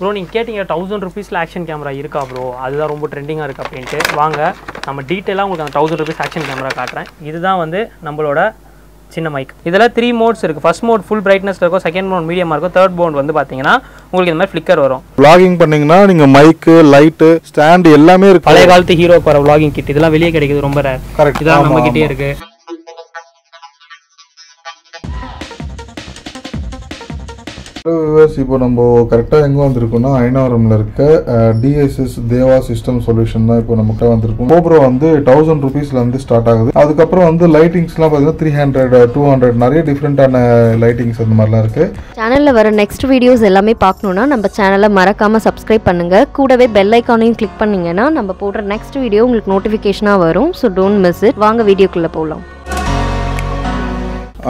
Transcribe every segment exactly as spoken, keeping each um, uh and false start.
bro, you can get one thousand rupees action camera bro. That's very trending. Vaanga nama detail ah one thousand rupees action camera kaatren. Idhu dhaan vande nammaloda chinna mic. Idhula three modes irukku. First mode full brightness la irukum, second mode medium ah irukum, third mode vande pathina ungalku indha mari flicker varum. Vlogging pannina neenga mic, light, stand ellame irukku. Palaya kaalathu hero para vlogging kit idhula veliye kedaikudhu romba rare. Correct. Idha namma kitte irukku. Viewers, now we correct D S S DEVA System Solution. Now we have one thousand rupees start. The lightings three hundred, two hundred different lightings. Channel next videos we channel subscribe to bell icon click the next video notification so don't miss it. Video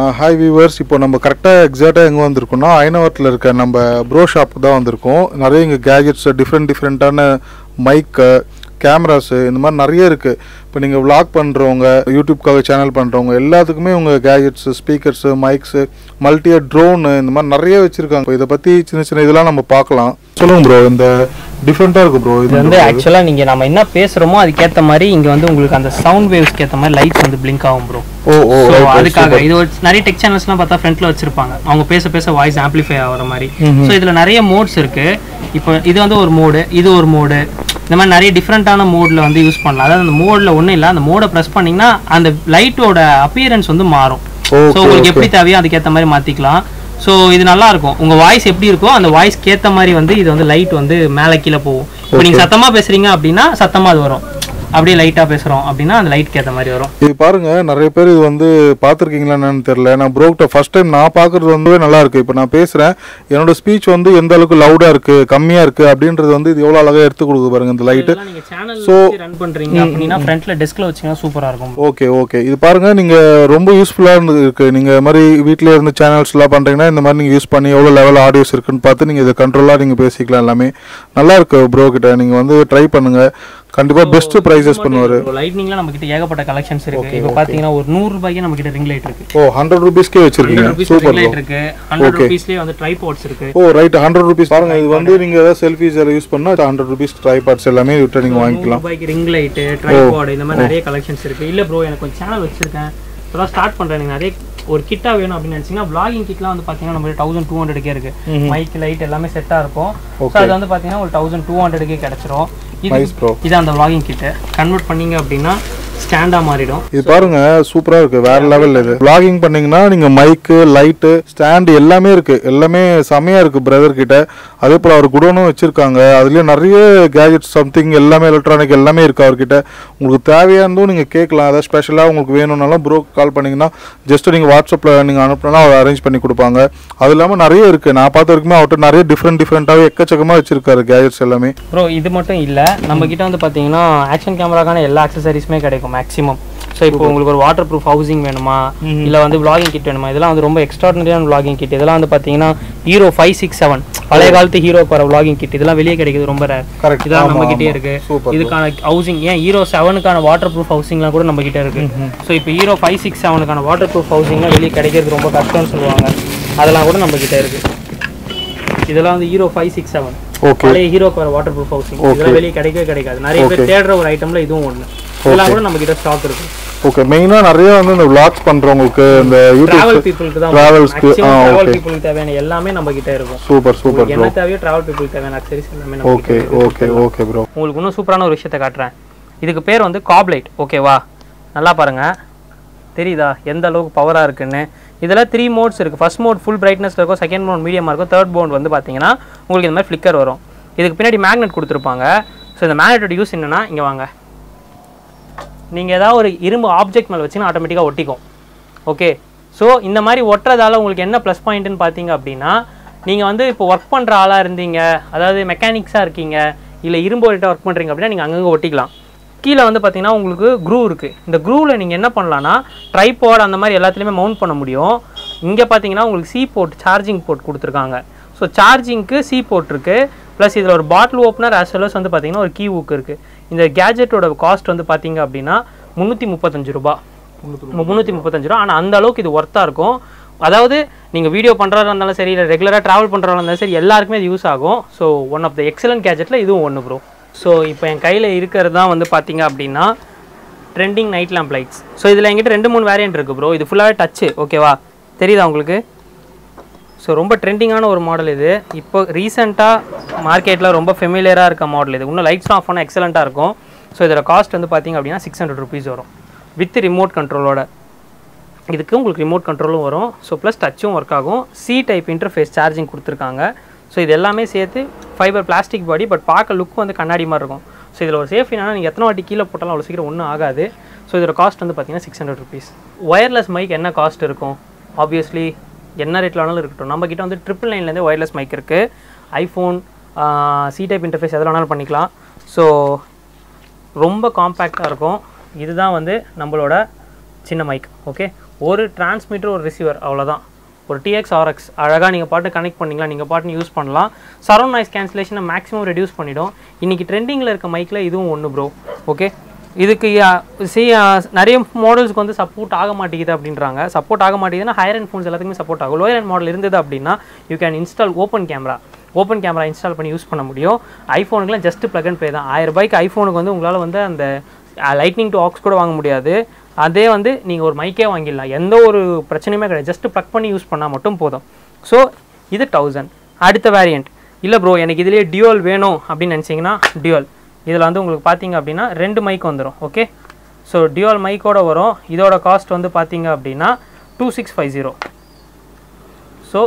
Uh, hi viewers, இப்போ நம்ம கரெக்ட்டா எக்ஸாக்ட்டா எங்க வந்திருக்கோம்னா ஐனாவட்ல இருக்க நம்ம bro shop தான் வந்திருக்கோம். நிறைய இங்க கேஜெட்ஸ் டிஃபரண்ட் டிஃபரண்டான மைக், கேமராஸ் இந்த மாதிரி நிறைய இருக்கு. இப்போ நீங்க vlog பண்றவங்க, YouTubeக்காக சேனல் பண்றவங்க எல்லாத்துக்குமே உங்க gadgets, speakers, mics, multi drone இந்த மாதிரி நிறைய வச்சிருக்காங்க. இத பத்தி சின்ன சின்ன இதெல்லாம் நம்ம பார்க்கலாம். சொல்லுங்க ப்ரோ, இந்த டிஃபரண்டா இருக்கு ப்ரோ. இது வந்து एक्चुअली நீங்க நாம என்ன பேசுறோமோ அதுக்கேத்த மாதிரி இங்க வந்து உங்களுக்கு அந்த சவுண்ட் வேவ்ஸ்க்கு ஏத்த மாதிரி லைட்ஸ் வந்து blink ஆகும் ப்ரோ. ஓ ஓ சோ அதுக்காக இது நிறைய டெக் சேனல்ஸ்லாம் பார்த்தா फ्रंटல வச்சிருப்பாங்க. அவங்க பேச பேச வாய்ஸ் ஆம்பிளிஃபை ஆவற மாதிரி. சோ இதுல நிறைய மோட்ஸ் இருக்கு. இப்போ இது வந்து ஒரு மோட், இது ஒரு மோட். இந்த மாதிரி நிறைய டிஃபரண்டான மோட்ல வந்து யூஸ் பண்ணலாம். அதாவது அந்த மோட்ல ஒண்ணே இல்ல, அந்த மோட பிரஸ் பண்ணீங்கன்னா அந்த லைட்டோட அப்பியரன்ஸ் வந்து மாறும். சோ உங்களுக்கு எப்படி தேவையோ அதுக்கேத்த மாதிரி மாத்திக்கலாம். சோ இது நல்லா இருக்கும். உங்க வாய்ஸ் எப்படி இருக்கோ அந்த வாய்ஸ் கேத்த மாதிரி வந்து இது வந்து லைட் வந்து மேல கீழ போகும். இப்போ நீங்க சத்தமா பேசுறீங்க அப்படினா சத்தமா அது வரும். அப்படியே லைட்டா பேசுறோம் அப்படினா அந்த லைட் கேத்த மாதிரி வரும். இது பாருங்க, நிறைய பேர் இது வந்து பாத்துக்கிங்களா என்னன்னு தெரியல. நான் ப்ரோக்ட்ட ஃபர்ஸ்ட் டைம் நான் பாக்குறது ரொம்பவே நல்லா இருக்கு. இப்போ நான் பேசுறேன், என்னோட ஸ்பீச் வந்து எந்த அளவுக்கு லவுடா இருக்கு, கம்மியா இருக்கு அப்படின்றது வந்து இது எவ்வளவு அழகா எடுத்து கொடுக்குது பாருங்க இந்த லைட். நீங்க சேனல் ரன் பண்றீங்க அப்படினா ஃப்ரண்ட்ல டெஸ்க்ல வச்சீங்கன்னா சூப்பரா இருக்கும். ஓகே ஓகே, இது பாருங்க நீங்க ரொம்ப யூஸ்ஃபுல்லா இருக்கு. நீங்க மாதிரி வீட்ல இருந்து சேனல்ஸ்லாம் பண்றீங்கன்னா இந்த மாதிரி நீங்க யூஸ் பண்ணி எவ்வளவு லெவல் ஆடியோஸ் இருக்குன்னு பார்த்து நீங்க இத கண்ட்ரோலா நீங்க பேசிக்கலாம். எல்லாமே நல்லா இருக்கு ப்ரோ கிட்ட. நீங்க வந்து ட்ரை பண்ணுங்க, கண்டிப்பா பெஸ்ட் பிரைஸஸ் பண்ணுவாரு. லைட்னிங்ல நமக்கிட்ட ஏகப்பட்ட கலெக்ஷன்ஸ் இருக்கு. இப்போ பாத்தீங்கன்னா ஒரு நூறு ரூபாய்க்கு நமக்கிட்ட ரிங் லைட் இருக்கு. ஓ one hundred rupees-கே வச்சிருக்கீங்க. சூப்பர் லைட் இருக்கு. one hundred rupees-லயே வந்து ட்ரைபாட்ஸ் இருக்கு. Oh right, one hundred rupees. பாருங்க இது வந்து நீங்க ஏதாவது செல்ஃபீஸ் எல்லாம் யூஸ் பண்ணா one hundred rupees ட்ரைபாட்ஸ் எல்லாமே யூட்ட நீங்க வாங்கிக்கலாம். நூறு ரூபாய்க்கு ரிங் லைட், ட்ரைபாட் இந்த மாதிரி நிறைய கலெக்ஷன்ஸ் இருக்கு. இல்ல ப்ரோ எனக்கு கொஞ்சம் சேனல் வச்சிருக்கேன், இப்போ ஸ்டார்ட் பண்றேன், நீங்க நிறைய ஒரு கிட்டா வேணும் அப்படி நினைச்சீங்கன்னா vlogging கிட்லாம் வந்து பாத்தீங்கன்னா நம்மகிட்ட twelve hundred-கே இருக்கு. மைக், லைட் எல்லாமே செட்டா இருக்கும். சோ அது வந்து பாத்தீங்கன்னா ஒரு twelve hundred-கே கிடைச்சிரும். இது அந்த vlogging கிட்ட கன்வர்ட் பண்ணீங்க அப்படினா ஸ்டாண்டா மாறிடும். இது பாருங்க சூப்பரா இருக்கு, வேற லெவல்ல இது. vlogging பண்ணீங்கனா நீங்க மைக், லைட், ஸ்டாண்ட் எல்லாமே இருக்கு. எல்லாமே சமையா இருக்கு பிரதர் கிட்ட. அதே போல அவர் குடோனும் வச்சிருக்காங்க. அதுல நிறைய கேஜெட்ஸ் சம்திங் எல்லாமே எலக்ட்ரானிக் எல்லாமே இருக்கு அவர் கிட்ட. உங்களுக்கு தேவையானது நீங்க கேக்கலாம். அத ஸ்பெஷலா உங்களுக்கு வேணும்னாலும் bro கால் பண்ணீங்கனா ஜஸ்ட் நீங்க வாட்ஸ்அப்ல நீங்க அனுப்புனா அவர் அரேஞ்ச் பண்ணி கொடுப்பாங்க. அதுலமே நிறைய இருக்கு. நான் பார்த்ததற்குமே அவட்ட நிறைய டிஃபரண்ட் டிஃபரண்டாவே எக்கச்சக்கமா வச்சிருக்காரு கேஜெட்ஸ் எல்லாமே. bro இது மட்டும் இல்ல, நம்ம கிட்ட வந்து பாத்தீங்கன்னா ஆக்ஷன் கேமராக்கான எல்லா அக்சஸரீஸ்மே கிடைக்கும் மேக்ஸिमम. சோ இப்போ உங்களுக்கு ஒரு வாட்டர் ப்ரூஃப் ஹவுசிங் வேணுமா, இல்ல வந்து vlogging kit வேணுமா, இதெல்லாம் வந்து ரொம்ப எக்ஸ்ட்ரார்டினரியான vlogging kit. இதெல்லாம் வந்து பாத்தீங்கன்னா ஹீரோ five six seven பழைய காலத்து ஹீரோ பர vlogging kit இதெல்லாம் வெளிய கிடைக்குது ரொம்ப ரேர். கரெக்ட், இதா நம்ம கிட்டே இருக்கு. இதுக்கான ஹவுசிங் ஏன் ஹீரோ seven கான வாட்டர் ப்ரூஃப் ஹவுசிங்லாம் கூட நம்ம கிட்ட இருக்கு. சோ இப்போ ஹீரோ five six seven கான வாட்டர் ப்ரூஃப் ஹவுசிங்லாம் வெளிய கிடைக்கிறது ரொம்ப கஷ்டம்னு சொல்வாங்க. அதெல்லாம் கூட நம்ம கிட்ட இருக்கு. இதெல்லாம் வந்து ஹீரோ five six seven பழைய ஹீரோக்கு வர வாட்டர் ப்ரூஃப் ஹவுசிங் இதெல்லாம் வெளிய கிடைக்கவே கிடைக்காது. நிறைய பேர் தேடுற ஒரு ஐட்டம்ல இதுவும் ஒண்ணு. இதெல்லாம் கூட நம்ம கிட்ட ஸ்டாக் இருக்கு. ஓகே, மெயினா நிறைய வந்து இந்த vlogs பண்றவங்களுக்கு இந்த YouTube travel people-க்கு தான் travel-க்கு travel people-க்கு தேவையான எல்லாமே நம்ம கிட்ட இருக்கும். Super super bro. என்ன தேவையோ travel people-க்கு தேவையான அக்சஸரீஸ் எல்லாமே நம்ம கிட்ட இருக்கு. Okay okay okay bro. உங்களுக்கு இன்னும் சூப்பரான ஒரு விஷயத்தை காட்றேன். இதுக்கு பேர் வந்து காப் லைட். ஓகேவா, நல்லா பாருங்க தெரியுதா எந்த அளவுக்கு பவரா இருக்குன்னு. இதெல்லாம் three modes இருக்கு. First mode full brightness ல இருக்கும், second mode medium இருக்கும், third mode வந்து பாத்தீங்கன்னா உங்களுக்கு இந்த மாதிரி flicker வரும். இதுக்கு பின்னாடி magnet கொடுத்திருப்பாங்க. சோ இந்த magnetோட யூஸ் என்னன்னா, இங்க வாங்க, நீங்க ஏதாவது ஒரு இரும்பு ஆப்ஜெக்ட் மேல வச்சீங்கன்னா ஆட்டோமேட்டிக்கா ஒட்டிக்கும். ஓகே, சோ இந்த மாதிரி ஒட்டறதால உங்களுக்கு என்ன ப்ளஸ் பாயிண்ட்னு பாத்தீங்க அப்படின்னா, நீங்க வந்து இப்போ ஒர்க் பண்ற ஆளா இருந்தீங்க, அதாவது மெக்கானிக்ஸா இருக்கீங்க, இல்ல இரும்பு ஓட்ட ஒர்க் பண்றீங்க அப்படின்னா நீங்க அங்கங்க ஒட்டிக்கலாம். கீழே வந்து பார்த்தீங்கன்னா உங்களுக்கு க்ரூவ் இருக்குது. இந்த க்ரூவில் நீங்கள் என்ன பண்ணலான்னா ட்ரைபாட் அந்த மாதிரி எல்லாத்துலேயுமே மவுண்ட் பண்ண முடியும். இங்கே பார்த்தீங்கன்னா உங்களுக்கு சி போர்ட், சார்ஜிங் போர்ட் கொடுத்துருக்காங்க. ஸோ சார்ஜிங்க்கு சி போர்ட் இருக்குது. ப்ளஸ் இதில் ஒரு bottle opener as well as வந்து பார்த்தீங்கன்னா ஒரு கீ ஹூக் இருக்குது. இந்த கேஜெட்டோட காஸ்ட் வந்து பார்த்தீங்க அப்படின்னா முந்நூற்றி முப்பத்தஞ்சு ரூபா முந்நூற்றி முப்பத்தஞ்சு ரூபா ஆனால் அந்த அளவுக்கு இது ஒர்த்தாக இருக்கும். அதாவது நீங்க வீடியோ பண்றவங்க இருந்தாலும் சரி இல்ல ரெகுலரா டிராவல் பண்றவங்க இருந்தாலும் சரி எல்லாருக்குமே இது யூஸ் ஆகும். So one of the excellent கேட்ஜெட்ல இதுவும் ஒன்னு bro. சோ இப்போ என் கையில இருக்குது தான் வந்து பாத்தீங்க அப்படினா trending night lamp lights. So இதுல என்கிட்ட ரெண்டு மூணு வேரியன்ட் இருக்கு bro. இது ஃபுல்லாவே டச். ஓகேவா? தெரியுதா உங்களுக்கு? சோ ரொம்ப ட்ரெண்டிங்கான ஒரு மாடல் இது. இப்போ ரீசன்ட்டா மார்க்கெட்ல ரொம்ப ஃபேமிலியரா இருக்க மாடல் இது. இன்னும் லைட்ஸ் ஆஃப் பண்ணா எக்ஸலென்ட்டா இருக்கும். சோ இதோட காஸ்ட் வந்து பாத்தீங்க அப்படினா six hundred rupees வரும் வித் ரிமோட் கண்ட்ரோலோட. இதுக்கு உங்களுக்கு ரிமோட் கண்ட்ரோலும் வரும். ஸோ ப்ளஸ் டச்சும் ஒர்க் ஆகும். சி டைப் இன்டர்ஃபேஸ் சார்ஜிங் கொடுத்துருக்காங்க. ஸோ இது எல்லாமே சேர்த்து ஃபைபர் பிளாஸ்டிக் பாடி, பட் பார்க்க லுக்கும் வந்து கண்ணாடி மாதிரி இருக்கும். ஸோ இதில் ஒரு சேஃப்டி என்னன்னா நீங்கள் எத்தனை வாட்டி கீழே போட்டாலும் அவ்வளோ சீக்கிரம் ஒன்றும் ஆகாது. ஸோ இதோட காஸ்ட் வந்து பார்த்தீங்கன்னா six hundred rupees. Wireless mic என்ன காஸ்ட் இருக்கும்? ஆப்வியஸ்லி என்ன ரேட்டில் வேணாலும் இருக்கட்டும். நம்மக்கிட்ட வந்து ட்ரிபிள் நைன்லேருந்து ஒயர்லெஸ் மைக் இருக்குது. ஐஃபோன், சி டைப் இன்டர்ஃபேஸ் எதில் வேணாலும் பண்ணிக்கலாம். ஸோ ரொம்ப காம்பேக்டாக இருக்கும். இதுதான் வந்து நம்மளோட சின்ன மைக். ஓகே, ஒரு டிரான்ஸ்மிட்டர் ஒரு ரிசீவர் அவ்வளோதான். ஒரு T X R X அழகாக நீங்கள் பாட்டு கனெக்ட் பண்ணிங்களா, நீங்கள் பாட்டுன்னு யூஸ் பண்ணலாம். சரௌண்ட் நாய்ஸ் கேன்சலேஷனை மேக்ஸிமம் ரெடியூஸ் பண்ணிவிடும். இன்றைக்கி ட்ரெண்டிங்கில் இருக்க மைக்கில் இதுவும் ஒன்று ப்ரோ. ஓகே, இதுக்கு சி நிறைய மாடல்ஸ்க்கு வந்து சப்போர்ட் ஆக மாட்டேங்குது அப்படின்றாங்க. சப்போர்ட் ஆக மாட்டேங்குதுன்னா ஹையர் அண்ட் ஃபோன்ஸ் எல்லாத்துக்குமே சப்போர்ட் ஆகும். லோயர் அண்ட் மாடல் இருந்தது அப்படின்னா you can install open camera open camera install பண்ணி யூஸ் பண்ண முடியும். ஐஃபோனுக்குலாம் ஜஸ்ட் ப்ளக் அண்ட் ப்ளே தான். ஆயிரம் ரூபாய்க்கு ஐஃபோனுக்கு வந்து உங்களால் வந்து அந்த லைட்னிங் டு ஆக்ஸ் கூட வாங்க முடியாது. அதே வந்து நீங்கள் ஒரு மைக்கே வாங்கிடலாம். எந்த ஒரு பிரச்சனையுமே கிடையாது. ஜஸ்ட் ப்ளக் பண்ணி யூஸ் பண்ணால் மட்டும் போதும். ஸோ இது தௌசண்ட். அடுத்த வேரியண்ட் இல்லை ப்ரோ, எனக்கு இதிலே டியூவல் வேணும் அப்படின்னு நினச்சிங்கன்னா டியூவல் இதில் வந்து உங்களுக்கு பார்த்தீங்க அப்படின்னா ரெண்டு மைக் வந்துடும். ஓகே, ஸோ டியூவல் மைக்கோடு வரும். இதோட காஸ்ட் வந்து பார்த்தீங்க அப்படின்னா two six five zero. So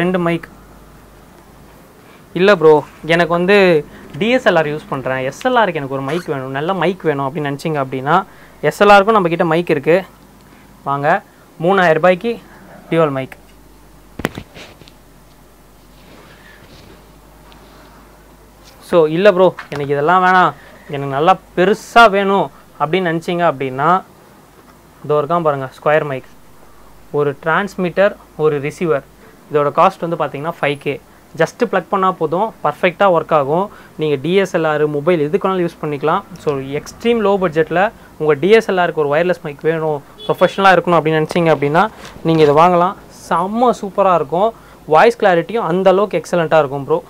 ரெண்டு மைக். இல்லை ப்ரோ, எனக்கு வந்து D S L R use பண்ணுறேன், S L R க்கு எனக்கு ஒரு மைக் வேணும், நல்ல மைக் வேணும் அப்படின்னு நினச்சிங்க அப்படின்னா S L R க்கும் நம்மக்கிட்ட மைக் இருக்குது. வாங்க, மூணாயிரம் ரூபாய்க்கு டியூவல் மைக். ஸோ இல்லை ப்ரோ, எனக்கு இதெல்லாம் வேணாம், எனக்கு நல்லா பெருசாக வேணும் அப்படின்னு நினச்சிங்க அப்படின்னா இதோ இருக்கான் பாருங்கள் ஸ்கொயர் மைக். ஒரு டிரான்ஸ்மிட்டர் ஒரு ரிசீவர். இதோட காஸ்ட் வந்து பார்த்திங்கன்னா ஃபைவ் கே. ஜஸ்ட்டு ப்ளக் பண்ணால் போதும், பர்ஃபெக்டாக ஒர்க் ஆகும். நீங்கள் டிஎஸ்எல்ஆர் மொபைல் எதுக்குனாலும் யூஸ் பண்ணிக்கலாம். ஸோ எக்ஸ்ட்ரீம் லோ பட்ஜெட்டில் உங்கள் டிஎஸ்எல்ஆருக்கு ஒரு ஒயர்லெஸ் மைக் வேணும், ப்ரொஃபஷனலாக இருக்கணும் அப்படின்னு நினச்சிங்க அப்படின்னா நீங்கள் இதை வாங்கலாம். செம்ம சூப்பராக இருக்கும். வாய்ஸ் கிளாரிட்டியும் அந்தளவுக்கு எக்ஸலண்ட்டாக இருக்கும் ப்ரோ.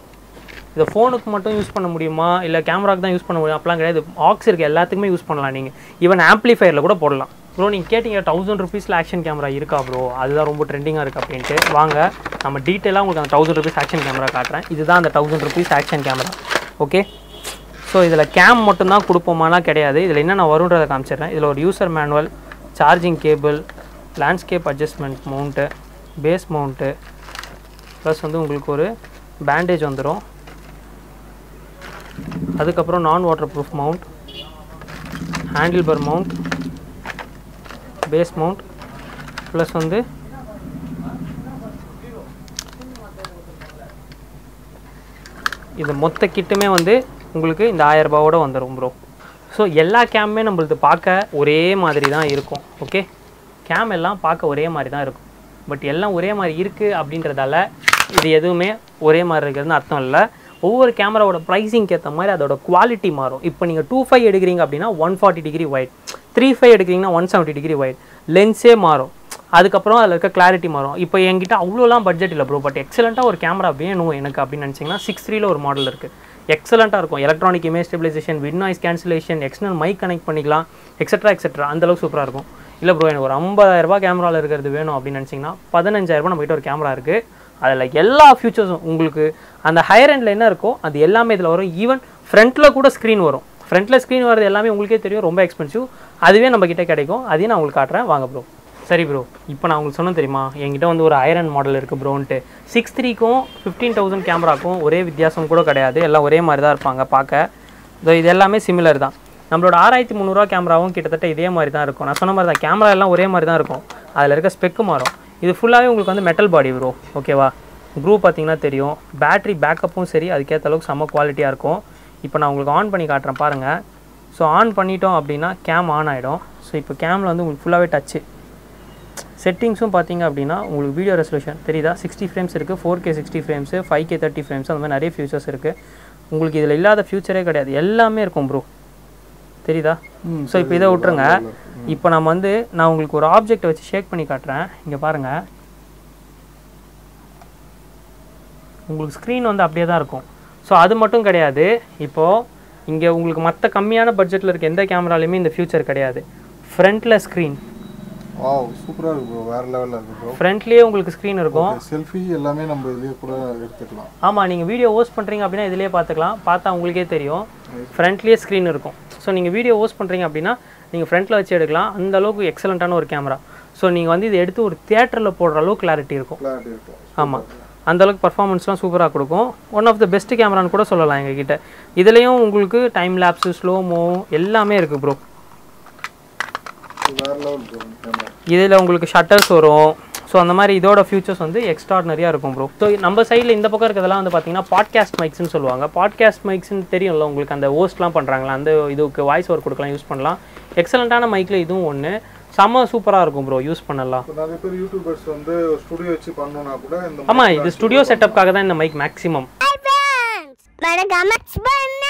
இதை ஃபோனுக்கு மட்டும் யூஸ் பண்ண முடியுமா, இல்லை கேமராவுக்கு தான் யூஸ் பண்ண முடியும் அப்படிலாம் கிடையாது. ஆக்ஸ் இருக்குது, எல்லாத்துக்குமே யூஸ் பண்ணலாம். நீங்கள் ஈவன் ஆம்பிளிஃபயரில் கூட போடலாம் ப்ரோ. நீங்கள் கேட்டிங்க தௌசண்ட் ருபீஸில் ஆக்ஷன் கேமரா இருக்கா ப்ரோ, அதுதான் ரொம்ப ட்ரெண்டிங்காக இருக்குது அப்படின்ட்டு. வாங்க, நம்ம டீட்டெயிலாக உங்களுக்கு அந்த தௌசண்ட் ருபீஸ் ஆக்ஷன் கேமரா காட்டுறேன். இதுதான் அந்த thousand rupees action camera. Okay, so இதில் கேம் மட்டும்தான் கொடுப்போமாலாம் கிடையாது. இதில் என்னென்ன வரும்ன்றதை காமிச்சிடுறேன். இதில் ஒரு user manual, charging cable, landscape adjustment mount, base mount, plus வந்து உங்களுக்கு ஒரு பேண்டேஜ் வந்துடும். அதுக்கப்புறம் நான் waterproof mount, handle bar mount, base mount, plus வந்து இது மொத்த கிட்டுமே வந்து உங்களுக்கு இந்த ஆயிரம் ரூபாவோட வந்துடும் ப்ரோ. ஸோ எல்லா கேமுமே நம்மளுக்கு பார்க்க ஒரே மாதிரி தான் இருக்கும். ஓகே, கேம் எல்லாம் பார்க்க ஒரே மாதிரி தான் இருக்கும். பட் எல்லாம் ஒரே மாதிரி இருக்குது அப்படின்றதால இது எதுவுமே ஒரே மாதிரி இருக்கிறதுன்னு அர்த்தம் இல்லை. ஒவ்வொரு கேமராவோட ப்ரைஸிங்க்கு ஏற்ற மாதிரி அதோட குவாலிட்டி மாறும். இப்போ நீங்கள் டூ ஃபைவ் எடுக்கிறீங்க அப்படின்னா one forty degree wide, three five எடுக்கிறீங்கன்னா ஒன் செவன்ட்டி டிகிரி வைட், லென்ஸே மாறும். அதுக்கப்புறம் அதில் இருக்க கிளாரிட்டி மாறும். இப்போ என்கிட்ட அவ்வளோலாம் பட்ஜெட் இல்லை ப்ரோ, பட் எக்ஸலண்ட்டாக ஒரு கேமரா வேணும் எனக்கு அப்படின்னு நினச்சிங்கன்னா சிக்ஸ் த்ரீல ஒரு மாடல் இருக்குது. எக்ஸலண்ட்டாக இருக்கும். Electronic image stabilisation, with noise cancellation, external mic connect பண்ணிக்கலாம், எக்ஸட்ரா எக்ஸட்ரா அந்தளவுக்கு சூப்பராக இருக்கும். இல்லை ப்ரோ, எனக்கு ஒரு ஐம்பதாயிரரூபா கேமராவில் இருக்கிறது வேணும் அப்படின்னு நினச்சிங்கன்னா பதினஞ்சாயிரரூபா நம்மகிட்ட ஒரு கேமரா இருக்குது. அதில் எல்லா ஃபியூச்சர்ஸும் உங்களுக்கு அந்த ஹையர் எண்டில் என்ன இருக்கோ அது எல்லாமே இதில் வரும். ஈவன் ஃப்ரண்ட்டில் கூட ஸ்க்ரீன் வரும். ஃப்ரண்ட்டில் ஸ்க்ரீன் வரது எல்லாமே உங்களுக்கே தெரியும், ரொம்ப எக்ஸ்பென்சிவ். அதுவே நம்மக்கிட்ட கிடைக்கும். அதையும் நான் உங்களுக்கு காட்டுறேன். வாங்க ப்ரோ. சரி ப்ரோ, இப்போ நான் உங்களுக்கு சொன்னேன் தெரியுமா, என்கிட்ட வந்து ஒரு ஐரன் மாடல் இருக்குது ப்ரோன்ட்டு. சிக்ஸ் த்ரீக்கும் ஃபிஃப்டீன் தௌசண்ட் கேமராக்கும் ஒரே வித்தியாசம் கூட கிடையாது. எல்லாம் ஒரே மாதிரி தான் இருப்பாங்க பார்க்க. இது எல்லாமே சிமிலர் தான். நம்மளோட ஆறாயிரத்தி முந்நூறுரூவா கேமராவும் கிட்டத்தட்ட இதே மாதிரி தான் இருக்கும். நான் சொன்ன மாதிரி தான் கேமரா எல்லாம் ஒரே மாதிரி தான் இருக்கும். அதில் இருக்க ஸ்பெக்கு மாறும். இது ஃபுல்லாகவே உங்களுக்கு வந்து மெட்டல் பாடி ப்ரோ. ஓகேவா, ப்ரூ பார்த்தீங்கன்னா தெரியும். பேட்ரி பேக்கப்பும் சரி, அதுக்கேற்ற அளவுக்கு செம்ம குவாலிட்டியாக இருக்கும். இப்போ நான் உங்களுக்கு ஆன் பண்ணி காட்டுறேன் பாருங்கள். ஸோ ஆன் பண்ணிட்டோம் அப்படின்னா கேம் ஆன் ஆகிடும். ஸோ இப்போ கேமில் வந்து உங்களுக்கு ஃபுல்லாகவே டச்சு. செட்டிங்ஸும் பார்த்தீங்க அப்படின்னா உங்களுக்கு வீடியோ ரெசல்யூஷன் தெரியுதா, சிக்ஸ்டி ஃப்ரேம்ஸ் இருக்குது, four K sixty frames, five K thirty frames, அந்த மாதிரி நிறைய ஃபியூச்சர்ஸ் இருக்குது. உங்களுக்கு இதில் இல்லாத ஃபியூச்சரே கிடையாது, எல்லாமே இருக்கும் ப்ரோ. தெரியுதா? ஸோ இப்போ இதை விட்டுருங்க. இப்போ நம்ம வந்து நான் உங்களுக்கு ஒரு ஆப்ஜெக்டை வச்சு ஷேக் பண்ணி காட்டுறேன். இங்கே பாருங்கள். உங்களுக்கு screen வந்து அப்படியே தான் இருக்கும் சோ அது மட்டும் கிடையாது இப்போ இங்க உங்களுக்கு மத்த கம்மியான பட்ஜெட்ல இருக்க எந்த கேமராலயுமே இந்த ஃபியூச்சர் கிடையாது frontல screen வாவ் சூப்பரா இருக்கு bro வேற லெவல்ல இருக்கு bro frontலயே உங்களுக்கு screen இருக்கும் செல்ஃபி எல்லாமே நம்ம இதுலயே கூட எடுத்துக்கலாம் ஆமா நீங்க வீடியோ ஹோஸ்ட் பண்றீங்க அப்படினா இதுலயே பார்த்துக்கலாம் பார்த்தா உங்களுக்கே தெரியும் frontலயே screen இருக்கும் சோ நீங்க வீடியோ ஹோஸ்ட் பண்றீங்க அப்படினா நீங்க frontல வச்சு எடுக்கலாம் அந்த அளவுக்கு எக்ஸலென்ட்டான ஒரு camera So, you can see the theatre low clarity. Clarity. The performance is super. One of the best camera. This is time lapse, slow mo, everything is bro. This is shutters. So, the features are extraordinary. Bro. So, number side, you can podcast mics. Podcast mics you can host voice over. Excellent mic. Summer super argo bro, use panala. YouTubers on the studio chip on the studio setup kaga and the mic maximum. Hi friends!